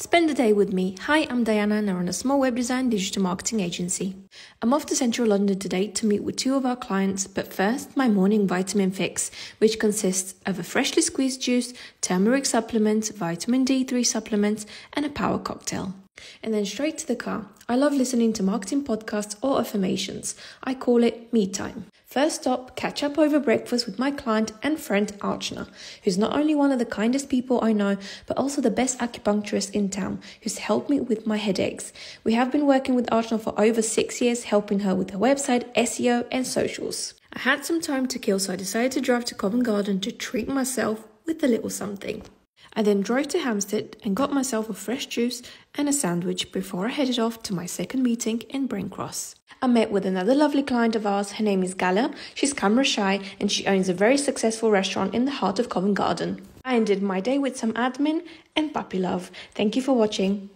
Spend the day with me. Hi, I'm Diana and I run a small web design digital marketing agency. I'm off to central London today to meet with two of our clients, but first my morning vitamin fix, which consists of a freshly squeezed juice, turmeric supplements, vitamin D3 supplements and a power cocktail. And then straight to the car. I love listening to marketing podcasts or affirmations. I call it me time. First stop, catch up over breakfast with my client and friend Archana, who's not only one of the kindest people I know, but also the best acupuncturist in town, who's helped me with my headaches. We have been working with Archana for over 6 years, helping her with her website, SEO and socials. I had some time to kill, so I decided to drive to Covent Garden to treat myself with a little something. I then drove to Hampstead and got myself a fresh juice and a sandwich before I headed off to my second meeting in Brain Cross. I met with another lovely client of ours. Her name is Gala. She's camera shy and she owns a very successful restaurant in the heart of Covent Garden. I ended my day with some admin and puppy love. Thank you for watching.